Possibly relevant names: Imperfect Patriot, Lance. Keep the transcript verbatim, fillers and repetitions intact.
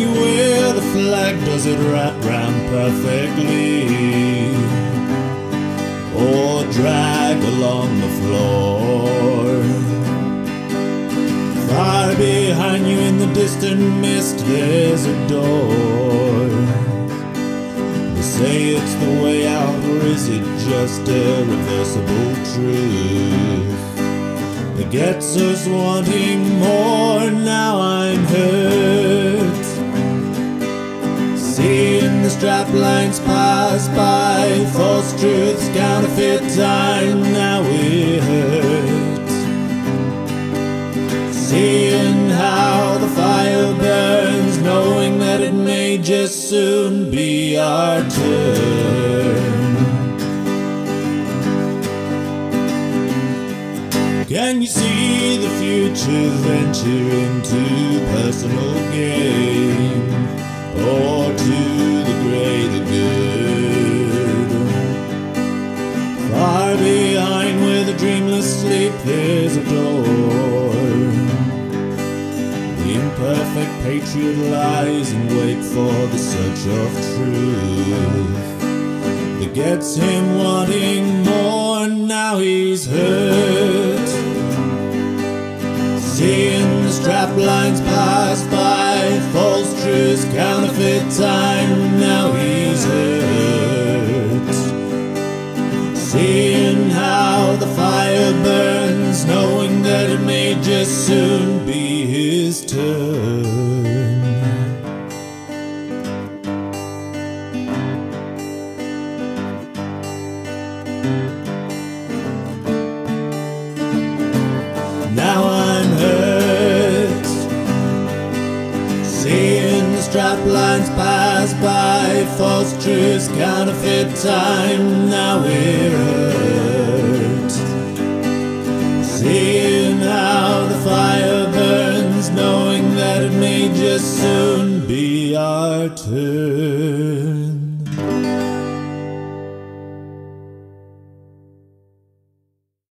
you wear the flag, does it wrap round perfectly, or drag along the floor? Far behind you in the distant mist, there's a door. They say it's the way out, or is it just irreversible truth that gets us wanting more? Now I'm hurt, seeing the strap lines pass by, false truths, counterfeit time. Now we're hurt, seeing how the fire burns, knowing that it may just soon be our turn. Can you see the future venture into personal gain, or to the greater good? Far behind where the dreamless sleep, there's a door. The imperfect patriot lies in wait for the search of truth that gets him wanting more. Now he's hurt, seeing the strap lines pass by, false truths, counterfeit time. Now he's hurt, seeing how the fire burns, knowing that it may just soon be his turn. Strap lines pass by, false truths, counterfeit time. Now we're hurt, seeing how the fire burns, knowing that it may just soon be our turn.